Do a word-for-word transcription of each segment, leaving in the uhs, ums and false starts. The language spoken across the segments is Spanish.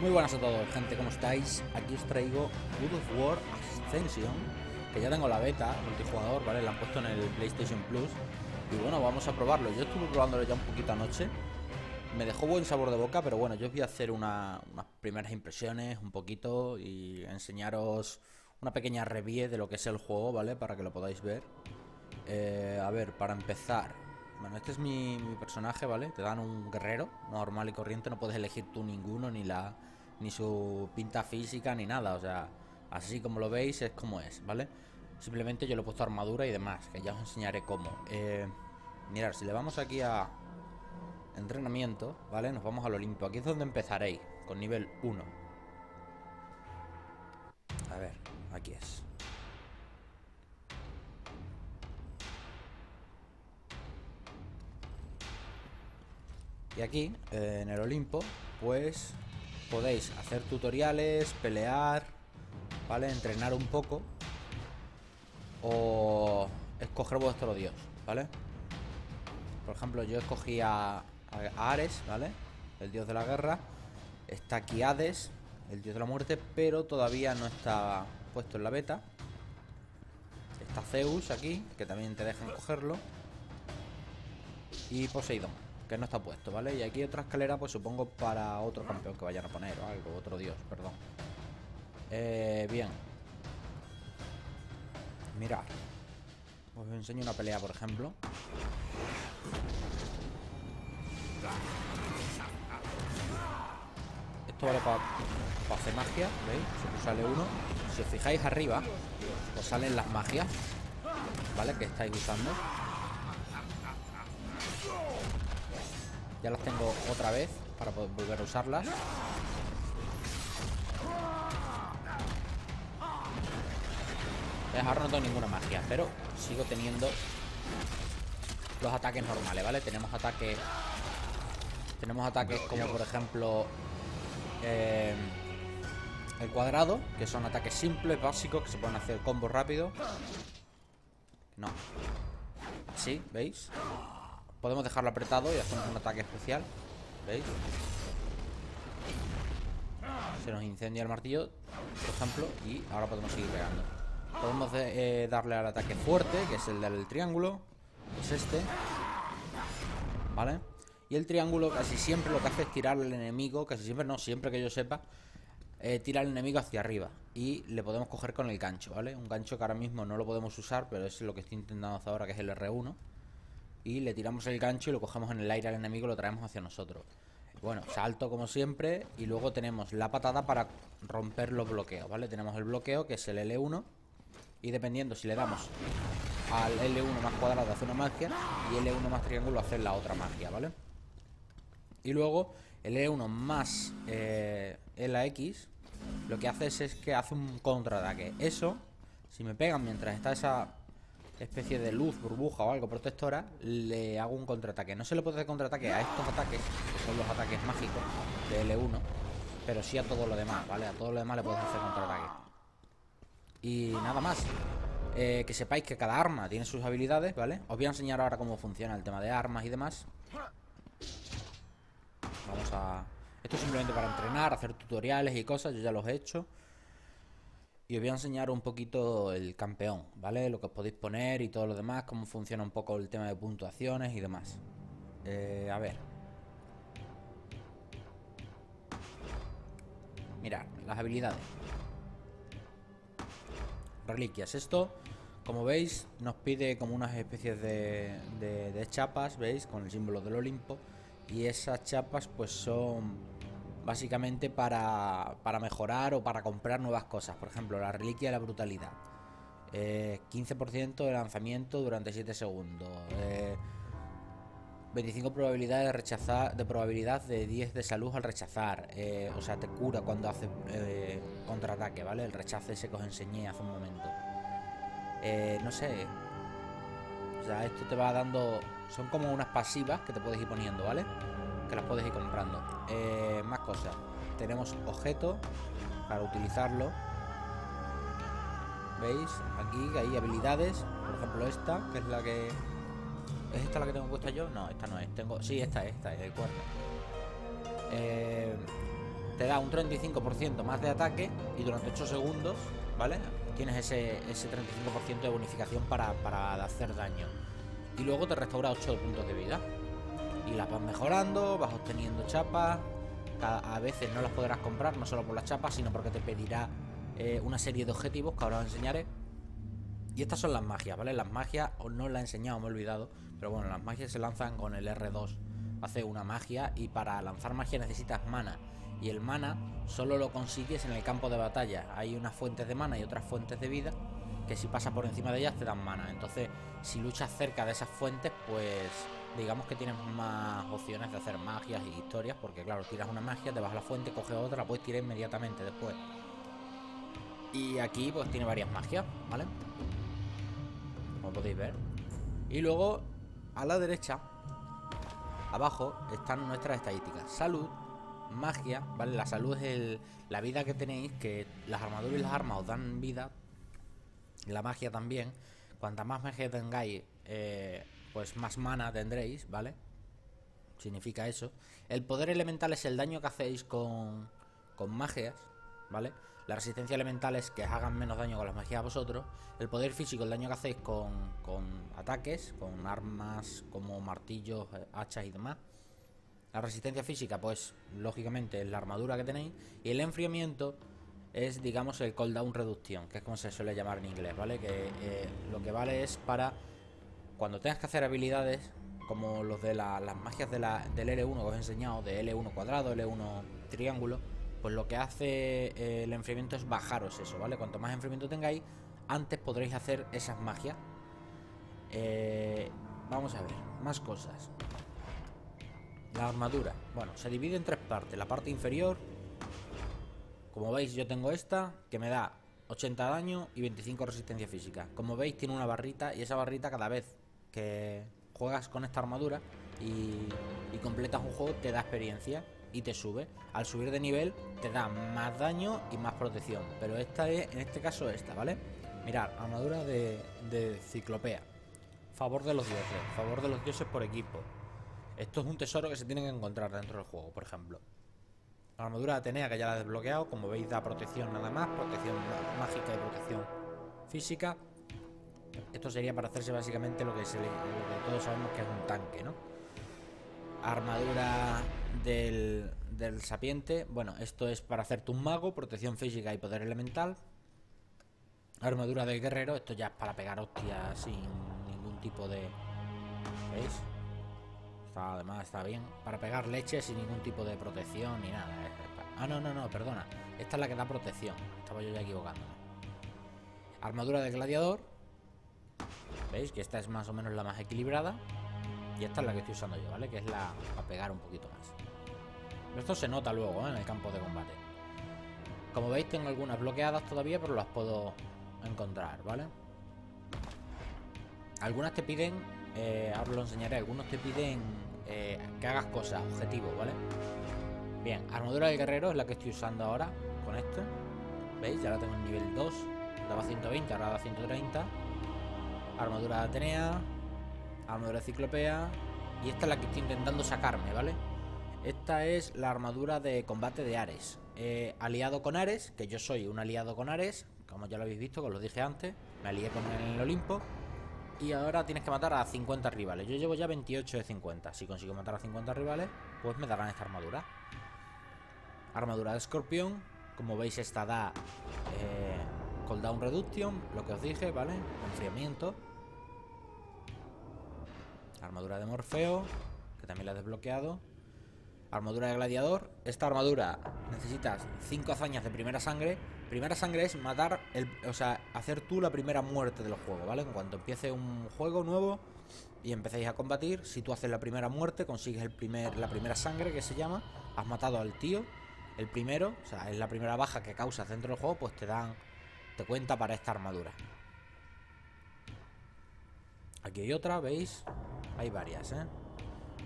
Muy buenas a todos, gente, ¿cómo estáis? Aquí os traigo God of War Ascension, que ya tengo la beta, multijugador, ¿vale? La han puesto en el PlayStation Plus. Y bueno, vamos a probarlo. Yo estuve probándolo ya un poquito anoche. Me dejó buen sabor de boca, pero bueno, yo os voy a hacer una, unas primeras impresiones, un poquito, y enseñaros una pequeña review de lo que es el juego, ¿vale? Para que lo podáis ver. Eh, a ver, para empezar, bueno, este es mi, mi personaje, ¿vale? Te dan un guerrero normal y corriente, no puedes elegir tú ninguno, ni la ni su pinta física, ni nada. O sea, así como lo veis es como es, ¿vale? Simplemente yo le he puesto armadura y demás, que ya os enseñaré cómo. Eh, mirad, si le vamos aquí a entrenamiento, ¿vale? Nos vamos al Olimpo. Aquí es donde empezaréis, con nivel uno. A ver, aquí es. Y aquí, eh, en el Olimpo, pues podéis hacer tutoriales, pelear, ¿vale? Entrenar un poco o escoger vuestro dios, ¿vale? Por ejemplo, yo escogí a, a Ares, ¿vale? El dios de la guerra. Está aquí Hades, el dios de la muerte, pero todavía no está puesto en la beta. Está Zeus aquí, que también te dejan cogerlo. Y Poseidón, que no está puesto, ¿vale? Y aquí otra escalera, pues supongo para otro campeón que vayan a poner o algo, otro dios, perdón. Eh, bien. Mirad, os enseño una pelea, por ejemplo. Esto vale para pa hacer magia, ¿veis? Si sale uno, si os fijáis arriba, os salen las magias, ¿vale? Que estáis usando. Ya las tengo otra vez para poder volver a usarlas. Ahora no tengo ninguna magia, pero sigo teniendo los ataques normales, ¿vale? Tenemos ataques. Tenemos ataques como por ejemplo eh, el cuadrado, que son ataques simples, básicos, que se pueden hacer combos rápido. No. Así, ¿veis? Podemos dejarlo apretado y hacemos un ataque especial. ¿Veis? Se nos incendia el martillo, por ejemplo, y ahora podemos seguir pegando. Podemos eh, darle al ataque fuerte, que es el del triángulo, que es este, ¿vale? Y el triángulo casi siempre lo que hace es tirar al enemigo, casi siempre, no, siempre que yo sepa, eh, tira al enemigo hacia arriba. Y le podemos coger con el gancho, ¿vale? Un gancho que ahora mismo no lo podemos usar, pero es lo que estoy intentando hasta ahora, que es el erre uno. Y le tiramos el gancho y lo cogemos en el aire al enemigo y lo traemos hacia nosotros. Bueno, salto como siempre. Y luego tenemos la patada para romper los bloqueos, ¿vale? Tenemos el bloqueo, que es el ele uno. Y dependiendo si le damos al ele uno más cuadrado hace una magia y ele uno más triángulo hace la otra magia, ¿vale? Y luego el ele uno más eh, ele a equis lo que hace es, es que hace un contraataque. Eso, si me pegan mientras está esa especie de luz, burbuja o algo protectora, le hago un contraataque. No se le puede hacer contraataque a estos ataques, que son los ataques mágicos de ele uno, pero sí a todo lo demás, ¿vale? A todo lo demás le puedes hacer contraataque. Y nada más, eh, que sepáis que cada arma tiene sus habilidades, ¿vale? Os voy a enseñar ahora cómo funciona el tema de armas y demás. Vamos a... Esto es simplemente para entrenar, hacer tutoriales y cosas, yo ya los he hecho. Y os voy a enseñar un poquito el campeón, ¿vale? Lo que os podéis poner y todo lo demás, cómo funciona un poco el tema de puntuaciones y demás. Eh, a ver. Mirad, las habilidades. Reliquias. Esto, como veis, nos pide como unas especies de, de, de chapas, ¿veis? Con el símbolo del Olimpo. Y esas chapas pues son básicamente para, para mejorar o para comprar nuevas cosas. Por ejemplo, la reliquia de la brutalidad. Eh, quince por ciento de lanzamiento durante siete segundos. Eh, veinticinco probabilidades de rechazar, de probabilidad de diez de salud al rechazar. Eh, o sea, te cura cuando haces eh, contraataque, ¿vale? El rechazo ese que os enseñé hace un momento. Eh, no sé. O sea, esto te va dando... Son como unas pasivas que te puedes ir poniendo, ¿vale? Que las puedes ir comprando. Eh, más cosas. Tenemos objetos para utilizarlo. ¿Veis? Aquí hay habilidades. Por ejemplo, esta, que es la que... ¿Es esta la que tengo puesta yo? No, esta no es. Tengo... Sí, esta es, esta es, el cuerno. Eh... Te da un treinta y cinco por ciento más de ataque y durante ocho segundos, ¿vale? Tienes ese, ese treinta y cinco por ciento de bonificación para, para hacer daño. Y luego te restaura ocho puntos de vida. Y las vas mejorando, vas obteniendo chapas. A, a veces no las podrás comprar, no solo por las chapas, sino porque te pedirá eh, una serie de objetivos que ahora os enseñaré. Y estas son las magias, ¿vale? Las magias, os no las he enseñado, me he olvidado. Pero bueno, las magias se lanzan con el erre dos. Hace una magia y para lanzar magia necesitas mana. Y el mana solo lo consigues en el campo de batalla. Hay unas fuentes de mana y otras fuentes de vida que si pasas por encima de ellas te dan mana. Entonces, si luchas cerca de esas fuentes, pues digamos que tienes más opciones de hacer magias y historias. Porque claro, tiras una magia, te vas a la fuente, coges otra, la puedes tirar inmediatamente después. Y aquí pues tiene varias magias, ¿vale? Como podéis ver. Y luego a la derecha, abajo, están nuestras estadísticas. Salud, magia, ¿vale? La salud es el, la vida que tenéis, que las armaduras y las armas os dan vida. La magia también. Cuanta más magia tengáis, eh, pues más mana tendréis, ¿vale? Significa eso. El poder elemental es el daño que hacéis con, con magias, ¿vale? La resistencia elemental es que os hagan menos daño con las magias a vosotros. El poder físico, el daño que hacéis con, con ataques, con armas como martillos, hachas y demás. La resistencia física, pues, lógicamente, es la armadura que tenéis. Y el enfriamiento es, digamos, el cooldown reducción, que es como se suele llamar en inglés, ¿vale? Que eh, lo que vale es para cuando tengas que hacer habilidades como los de la, las magias de la, del ele uno que os he enseñado, de ele uno cuadrado, ele uno triángulo. Pues lo que hace el enfriamiento es bajaros eso, ¿vale? Cuanto más enfriamiento tengáis, antes podréis hacer esas magias. Eh, vamos a ver, más cosas. La armadura. Bueno, se divide en tres partes. La parte inferior, como veis yo tengo esta, que me da ochenta daño y veinticinco resistencia física. Como veis tiene una barrita y esa barrita cada vez que juegas con esta armadura y, y completas un juego te da experiencia. Y te sube, al subir de nivel te da más daño y más protección. Pero esta es, en este caso esta, ¿vale? Mirad, armadura de, de Ciclopea. Favor de los dioses, favor de los dioses por equipo. Esto es un tesoro que se tiene que encontrar dentro del juego, por ejemplo. La armadura de Atenea, que ya la he desbloqueado. Como veis da protección nada más, protección mágica y protección física. Esto sería para hacerse básicamente lo que, se le, lo que todos sabemos que es un tanque, ¿no? Armadura del, del sapiente. Bueno, esto es para hacerte un mago. Protección física y poder elemental. Armadura del guerrero. Esto ya es para pegar hostias sin ningún tipo de... ¿Veis? Está, además está bien. Para pegar leche sin ningún tipo de protección ni nada. Ah, no, no, no, perdona. Esta es la que da protección. Estaba yo ya equivocándome. Armadura del gladiador. ¿Veis? Que esta es más o menos la más equilibrada. Y esta es la que estoy usando yo, ¿vale? Que es la para pegar un poquito más. Pero esto se nota luego, ¿eh? En el campo de combate. Como veis tengo algunas bloqueadas todavía, pero las puedo encontrar, ¿vale? Algunas te piden, eh, ahora os lo enseñaré. Algunos te piden eh, que hagas cosas, objetivos, ¿vale? Bien, armadura del guerrero es la que estoy usando ahora. Con esto, ¿veis? Ya la tengo en nivel dos. Daba ciento veinte, ahora da ciento treinta. Armadura de Atenea. Armadura de Ciclopea. Y esta es la que estoy intentando sacarme, ¿vale? Esta es la armadura de combate de Ares. eh, Aliado con Ares, que yo soy un aliado con Ares. Como ya lo habéis visto, que os lo dije antes. Me alié con él en el Olimpo. Y ahora tienes que matar a cincuenta rivales. Yo llevo ya veintiocho de cincuenta. Si consigo matar a cincuenta rivales, pues me darán esta armadura. Armadura de Escorpión. Como veis esta da eh, cooldown reduction, lo que os dije, ¿vale? Enfriamiento. Armadura de Morfeo, que también la he desbloqueado. Armadura de gladiador. Esta armadura necesitas cinco hazañas de primera sangre. Primera sangre es matar, el, o sea, hacer tú la primera muerte del juego, ¿vale? En cuanto empiece un juego nuevo y empecéis a combatir, si tú haces la primera muerte, consigues el primer, la primera sangre, que se llama. Has matado al tío, el primero, o sea, es la primera baja que causas dentro del juego, pues te dan, te cuenta para esta armadura. Aquí hay otra, ¿veis? Hay varias, ¿eh?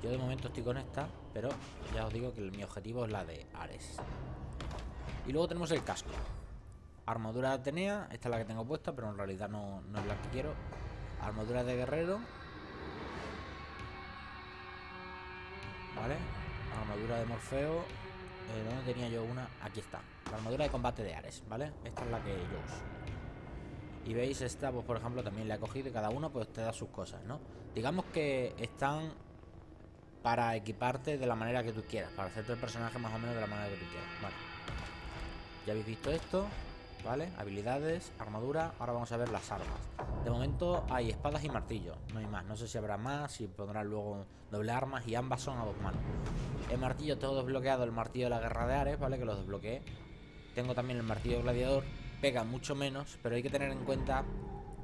Yo de momento estoy con esta, pero ya os digo que mi objetivo es la de Ares. Y luego tenemos el casco. Armadura de Atenea, esta es la que tengo puesta, pero en realidad no, no es la que quiero. Armadura de guerrero. ¿Vale? Armadura de Morfeo. Eh, ¿Dónde ¿dónde tenía yo una? Aquí está, la armadura de combate de Ares, ¿vale? Esta es la que yo uso. Y veis, esta, pues por ejemplo, también la he cogido y cada uno pues te da sus cosas, ¿no? Digamos que están para equiparte de la manera que tú quieras, para hacerte el personaje más o menos de la manera que tú quieras. Vale, ya habéis visto esto, ¿vale? Habilidades, armadura, ahora vamos a ver las armas. De momento hay espadas y martillo, no hay más, no sé si habrá más, si pondrán luego doble armas, y ambas son a dos manos. El martillo tengo desbloqueado, el martillo de la guerra de Ares, ¿vale? Que lo desbloqueé. Tengo también el martillo de gladiador, pega mucho menos, pero hay que tener en cuenta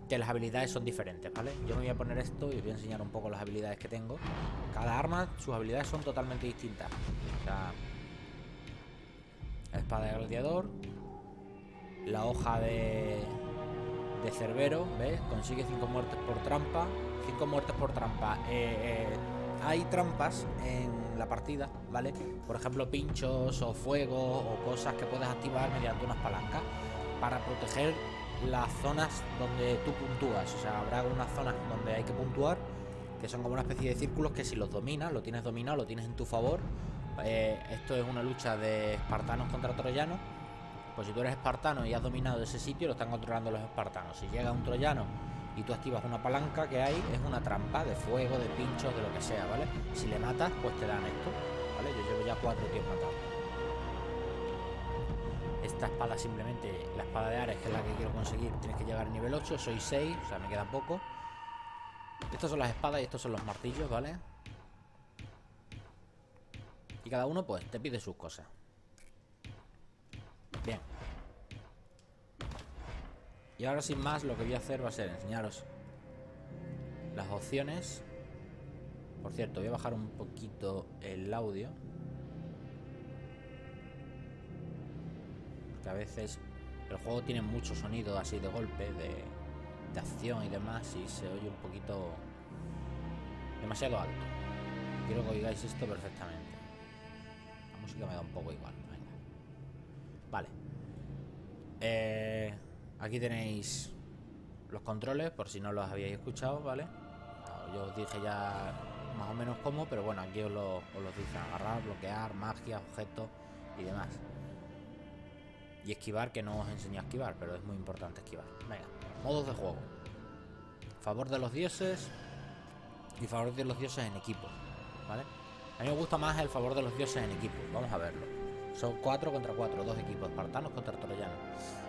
que las habilidades son diferentes, ¿vale? Yo me voy a poner esto y os voy a enseñar un poco las habilidades que tengo. Cada arma, sus habilidades son totalmente distintas. O sea, la espada de gladiador, la hoja de, de Cerbero, ¿ves? Consigue cinco muertes por trampa. cinco muertes por trampa. Eh, eh, hay trampas en la partida, ¿vale? Por ejemplo, pinchos o fuego o cosas que puedes activar mediante unas palancas para proteger las zonas donde tú puntúas. O sea, habrá unas zonas donde hay que puntuar, que son como una especie de círculos que si los dominas, lo tienes dominado, lo tienes en tu favor. Eh, esto es una lucha de espartanos contra troyanos. Pues si tú eres espartano y has dominado ese sitio, lo están controlando los espartanos. Si llega un troyano y tú activas una palanca que hay, es una trampa de fuego, de pinchos, de lo que sea, ¿vale? Si le matas, pues te dan esto, ¿vale? Yo llevo ya cuatro tíos matados. Esta espada simplemente, la espada de Ares, que es la que quiero conseguir, tienes que llegar al nivel ocho, soy seis, o sea, me queda poco. Estas son las espadas y estos son los martillos, ¿vale? Y cada uno, pues, te pide sus cosas. Bien. Y ahora sin más lo que voy a hacer va a ser enseñaros las opciones. Por cierto, voy a bajar un poquito el audio, porque a veces el juego tiene mucho sonido así de golpe, de, de acción y demás, y se oye un poquito demasiado alto. Quiero que oigáis esto perfectamente. La música me da un poco igual. Vale, eh, aquí tenéis los controles, por si no los habíais escuchado, ¿vale? Yo os dije ya más o menos cómo, pero bueno, aquí os los os lo dicen: agarrar, bloquear, magia, objetos y demás. Y esquivar, que no os enseñé a esquivar, pero es muy importante esquivar. Venga, modos de juego. Favor de los dioses y favor de los dioses en equipo, ¿vale? A mí me gusta más el favor de los dioses en equipo, vamos a verlo. Son cuatro contra cuatro, dos equipos, espartanos contra troyanos.